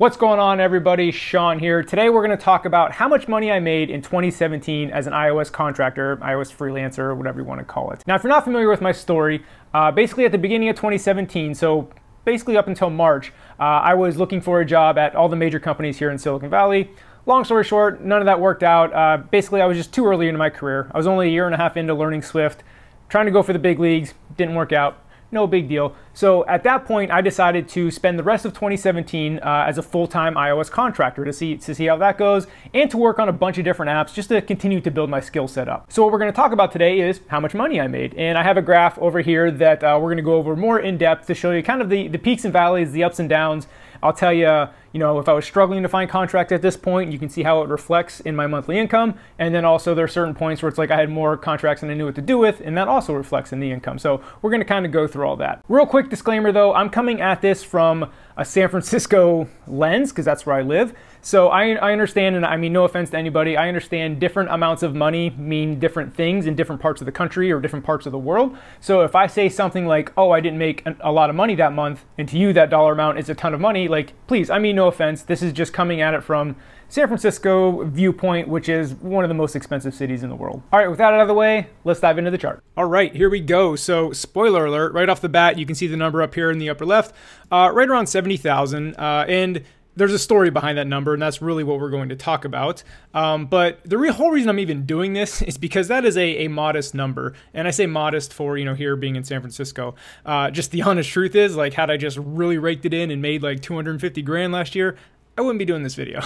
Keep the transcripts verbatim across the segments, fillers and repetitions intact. What's going on, everybody? Sean here. Today we're going to talk about how much money I made in twenty seventeen as an iOS contractor, iOS freelancer, whatever you want to call it. Now, if you're not familiar with my story, uh, basically at the beginning of twenty seventeen, so basically up until March, uh, I was looking for a job at all the major companies here in Silicon Valley. Long story short, none of that worked out. Uh, basically, I was just too early into my career. I was only a year and a half into learning Swift, trying to go for the big leagues, didn't work out. No big deal. So at that point, I decided to spend the rest of twenty seventeen uh, as a full-time iOS contractor to see to see how that goes and to work on a bunch of different apps just to continue to build my skill set up. So what we're going to talk about today is how much money I made. And I have a graph over here that uh, we're going to go over more in depth to show you kind of the, the peaks and valleys, the ups and downs. I'll tell you, you know, if I was struggling to find contracts at this point, you can see how it reflects in my monthly income. And then also there are certain points where it's like I had more contracts than I knew what to do with, and that also reflects in the income. So we're going to kind of go through all that. Real quick disclaimer though, I'm coming at this from a San Francisco lens because that's where I live. So I, I understand, and I mean no offense to anybody, I understand different amounts of money mean different things in different parts of the country or different parts of the world. So if I say something like, oh, I didn't make an, a lot of money that month, and to you that dollar amount is a ton of money, like please, I mean no offense, this is just coming at it from San Francisco viewpoint, which is one of the most expensive cities in the world. All right, with that out of the way, let's dive into the chart. All right, here we go. So spoiler alert, right off the bat, you can see the number up here in the upper left, uh, right around seventy thousand. Uh, and there's a story behind that number, and that's really what we're going to talk about. Um, but the real whole reason I'm even doing this is because that is a, a modest number. And I say modest for, you know, here being in San Francisco. Uh, just the honest truth is, like, had I just really raked it in and made like two hundred fifty grand last year, I wouldn't be doing this video.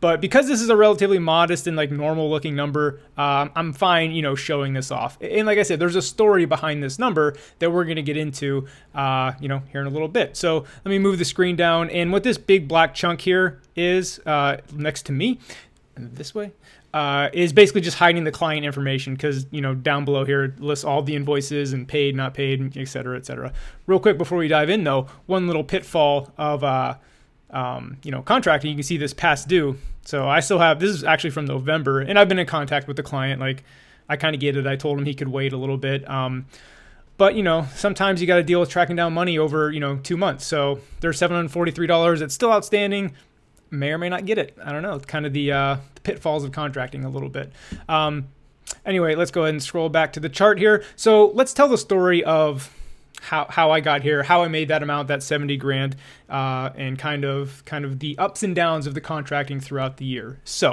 But because this is a relatively modest and like normal looking number, um, I'm fine, you know, showing this off. And like I said, there's a story behind this number that we're going to get into, uh, you know, here in a little bit. So let me move the screen down. And what this big black chunk here is uh, next to me, this way, uh, is basically just hiding the client information because, you know, down below here it lists all the invoices and paid, not paid, et cetera, et cetera. Real quick before we dive in though, one little pitfall of, uh, Um, you know, contracting, you can see this past due. So I still have, this is actually from November, and I've been in contact with the client. Like, I kind of get it. I told him he could wait a little bit. Um, but you know, sometimes you got to deal with tracking down money over, you know, two months. So there's seven hundred forty-three dollars that's still outstanding. May or may not get it. I don't know. It's kind of the, uh, the pitfalls of contracting a little bit. Um, anyway, let's go ahead and scroll back to the chart here. So let's tell the story of How, how I got here, how I made that amount, that seventy grand, uh, and kind of kind of the ups and downs of the contracting throughout the year. So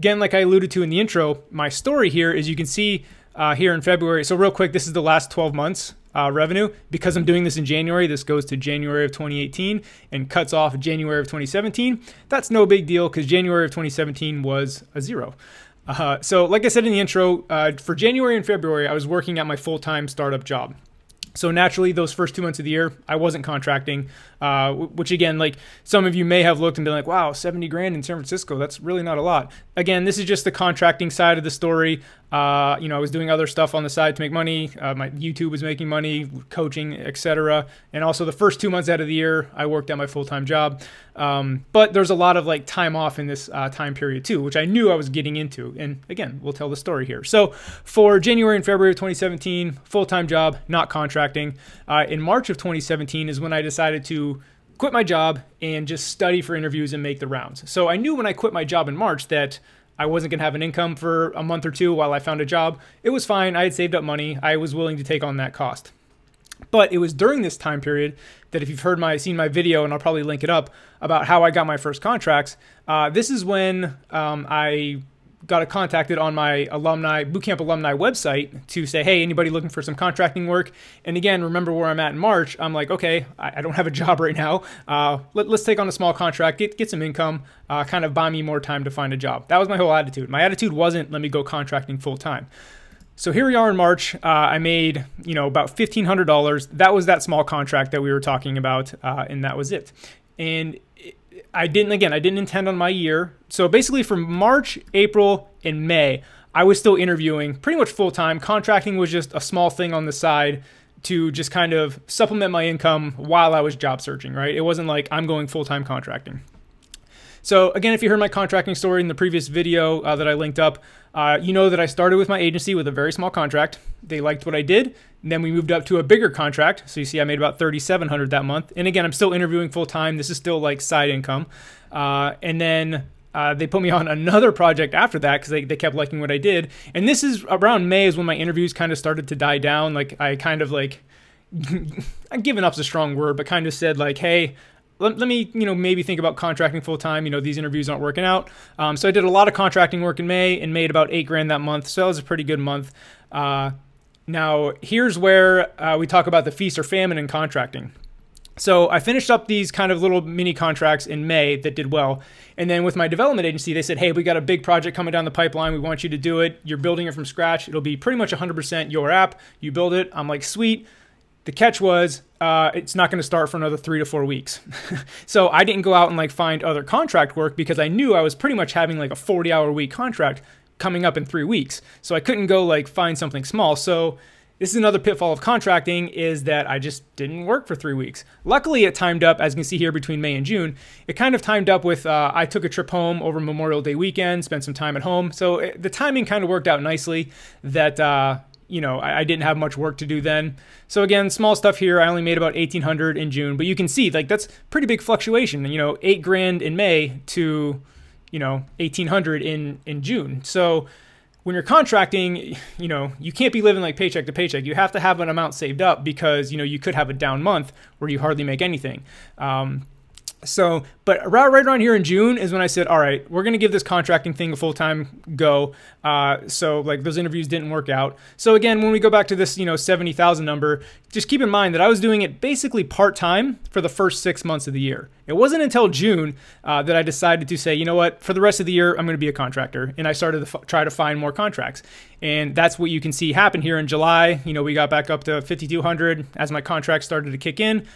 again, like I alluded to in the intro, my story here is you can see uh, here in February. So real quick, this is the last twelve months uh, revenue. Because I'm doing this in January, this goes to January of twenty eighteen and cuts off January of twenty seventeen. That's no big deal because January of twenty seventeen was a zero. Uh, so like I said in the intro, uh, for January and February, I was working at my full-time startup job. So naturally, those first two months of the year, I wasn't contracting, uh, which again, like some of you may have looked and been like, wow, seventy grand in San Francisco, that's really not a lot. Again, this is just the contracting side of the story. Uh, you know, I was doing other stuff on the side to make money. Uh, my YouTube was making money, coaching, et cetera. And also the first two months out of the year, I worked at my full-time job. Um, but there's a lot of like time off in this uh, time period too, which I knew I was getting into. And again, we'll tell the story here. So for January and February of twenty seventeen, full-time job, not contracting. Uh, in March of twenty seventeen is when I decided to quit my job and just study for interviews and make the rounds. So I knew when I quit my job in March that I wasn't gonna have an income for a month or two while I found a job. It was fine, I had saved up money. I was willing to take on that cost. But it was during this time period that if you've heard my, seen my video, and I'll probably link it up, about how I got my first contracts, uh, this is when um, I got contacted on my alumni, bootcamp alumni website to say, hey, anybody looking for some contracting work? And again, remember where I'm at in March, I'm like, okay, I don't have a job right now. Uh, let, let's take on a small contract, get, get some income, uh, kind of buy me more time to find a job. That was my whole attitude. My attitude wasn't, let me go contracting full time. So here we are in March. Uh, I made, you know, about fifteen hundred dollars. That was that small contract that we were talking about. Uh, and that was it. And it, I didn't, again, I didn't intend on my year. So basically from March, April, and May, I was still interviewing pretty much full-time. Contracting was just a small thing on the side to just kind of supplement my income while I was job searching, right? It wasn't like I'm going full-time contracting. So again, if you heard my contracting story in the previous video uh, that I linked up, uh, you know that I started with my agency with a very small contract. They liked what I did. And then we moved up to a bigger contract. So you see I made about thirty-seven hundred that month. And again, I'm still interviewing full time. This is still like side income. Uh, and then uh, they put me on another project after that because they, they kept liking what I did. And this is around May is when my interviews kind of started to die down. Like I kind of like, given up's a strong word, but kind of said like, hey, let, let me, you know, maybe think about contracting full time. You know, these interviews aren't working out. Um, so I did a lot of contracting work in May and made about eight grand that month. So that was a pretty good month. Uh, now here's where uh, we talk about the feast or famine in contracting. So I finished up these kind of little mini contracts in May that did well. And then with my development agency, they said, hey, we got a big project coming down the pipeline. We want you to do it. You're building it from scratch. It'll be pretty much one hundred percent your app. You build it. I'm like, sweet. The catch was uh, it's not going to start for another three to four weeks. So I didn't go out and like find other contract work because I knew I was pretty much having like a forty hour week contract coming up in three weeks. So I couldn't go like find something small. So this is another pitfall of contracting is that I just didn't work for three weeks. Luckily, it timed up, as you can see here, between May and June. It kind of timed up with uh, I took a trip home over Memorial Day weekend, spent some time at home. So it, the timing kind of worked out nicely that, uh, you know, I, I didn't have much work to do then. So again, small stuff here. I only made about eighteen hundred in June, but you can see like that's pretty big fluctuation. You know, eight grand in May to, you know, eighteen hundred in, in June. So when you're contracting, you know, you can't be living like paycheck to paycheck. You have to have an amount saved up because, you know, you could have a down month where you hardly make anything. Um, so, but right, right around here in June is when I said, all right, we're going to give this contracting thing a full-time go. Uh, so like those interviews didn't work out. So again, when we go back to this, you know, seventy thousand number, just keep in mind that I was doing it basically part-time for the first six months of the year. It wasn't until June uh, that I decided to say, you know what, for the rest of the year, I'm going to be a contractor. And I started to f try to find more contracts. And that's what you can see happen here in July. You know, we got back up to fifty-two hundred as my contract started to kick in.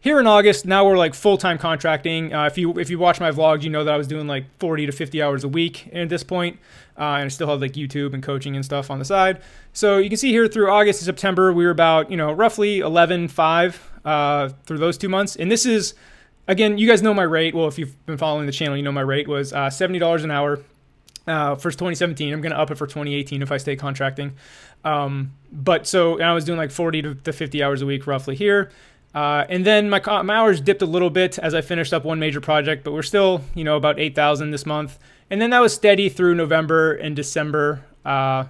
Here in August, now we're like full-time contracting. Uh, if you if you watch my vlogs, you know that I was doing like forty to fifty hours a week at this point, uh, and I still had like YouTube and coaching and stuff on the side. So you can see here through August and September, we were about, you know, roughly eleven five uh, through those two months. And this is, again, you guys know my rate. Well, if you've been following the channel, you know my rate was uh, seventy dollars an hour uh, for twenty seventeen. I'm gonna up it for twenty eighteen if I stay contracting. Um, but so and I was doing like forty to fifty hours a week roughly here. Uh, and then my, my hours dipped a little bit as I finished up one major project, but we're still, you know, about eight thousand this month. And then that was steady through November and December. Uh,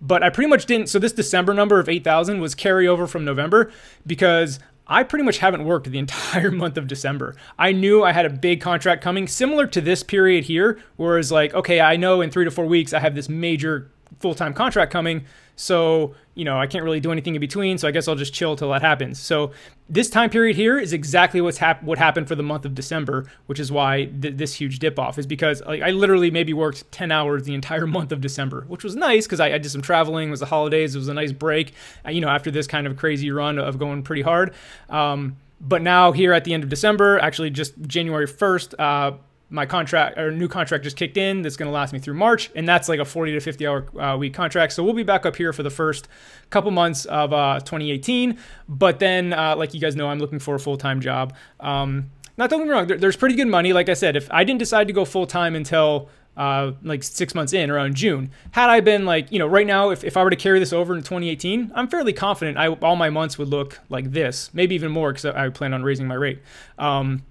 but I pretty much didn't. So this December number of eight thousand was carryover from November because I pretty much haven't worked the entire month of December. I knew I had a big contract coming similar to this period here, whereas like, okay, I know in three to four weeks I have this major full-time contract coming. So, you know, I can't really do anything in between. So I guess I'll just chill till that happens. So this time period here is exactly what's hap what happened for the month of December, which is why th this huge dip off is because like, I literally maybe worked ten hours the entire month of December, which was nice because I, I did some traveling. It was the holidays. It was a nice break, uh, you know, after this kind of crazy run of going pretty hard. Um, but now here at the end of December, actually just January first, uh, my contract or new contract just kicked in. That's going to last me through March. And that's like a forty to fifty hour uh, week contract. So we'll be back up here for the first couple months of uh, twenty eighteen. But then, uh, like you guys know, I'm looking for a full-time job. Um, not don't get me wrong, there, there's pretty good money. Like I said, if I didn't decide to go full-time until uh, like six months in around June, had I been like, you know, right now, if, if I were to carry this over in twenty eighteen, I'm fairly confident I, all my months would look like this, maybe even more because I plan on raising my rate. Um,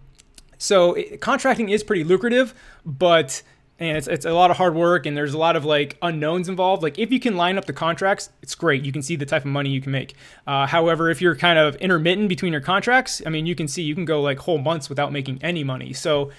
So it, contracting is pretty lucrative, but and it's, it's a lot of hard work and there's a lot of like unknowns involved. Like if you can line up the contracts, it's great. You can see the type of money you can make. Uh, however, if you're kind of intermittent between your contracts, I mean, you can see you can go like whole months without making any money. So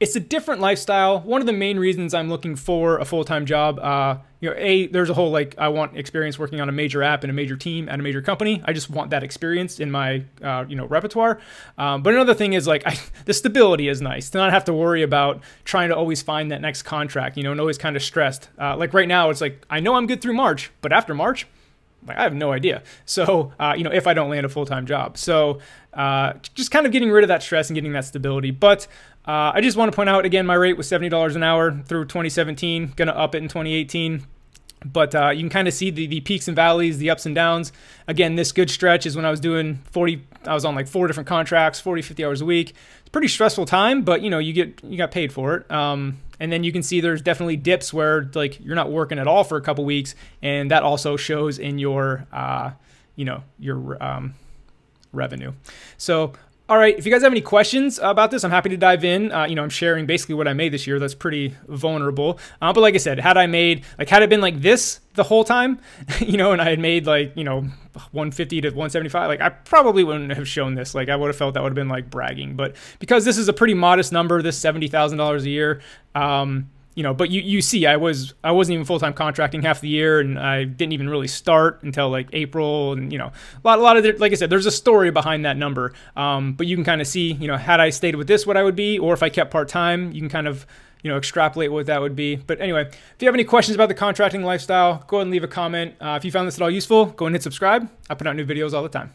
it's a different lifestyle. One of the main reasons I'm looking for a full-time job, uh, you know, A, there's a whole, like, I want experience working on a major app and a major team at a major company. I just want that experience in my, uh, you know, repertoire. Um, but another thing is, like, I, the stability is nice to not have to worry about trying to always find that next contract, you know, and always kind of stressed. Uh, like right now, it's like, I know I'm good through March, but after March, like, I have no idea. So, uh, you know, if I don't land a full-time job. So uh, just kind of getting rid of that stress and getting that stability. But uh, I just want to point out, again, my rate was seventy dollars an hour through twenty seventeen, going to up it in twenty eighteen. But uh, you can kind of see the, the peaks and valleys, the ups and downs. Again, this good stretch is when I was doing forty, I was on like four different contracts, forty, fifty hours a week. It's a pretty stressful time, but you know, you get, you got paid for it. Um, and then you can see there's definitely dips where like you're not working at all for a couple weeks. And that also shows in your, uh, you know, your um, revenue. So All right, if you guys have any questions about this, I'm happy to dive in. Uh, you know, I'm sharing basically what I made this year. That's pretty vulnerable. Uh, but like I said, had I made, like had it been like this the whole time, you know, and I had made like, you know, one fifty to one seventy-five, like I probably wouldn't have shown this. Like I would have felt that would have been like bragging. But because this is a pretty modest number, this seventy thousand dollars a year, um, you know, but you, you see, I was, I wasn't even full-time contracting half the year, and I didn't even really start until like April. And, you know, a lot, a lot of, the, like I said, there's a story behind that number. Um, but you can kind of see, you know, had I stayed with this, what I would be, or if I kept part-time, you can kind of, you know, extrapolate what that would be. But anyway, if you have any questions about the contracting lifestyle, go ahead and leave a comment. Uh, if you found this at all useful, go and hit subscribe. I put out new videos all the time.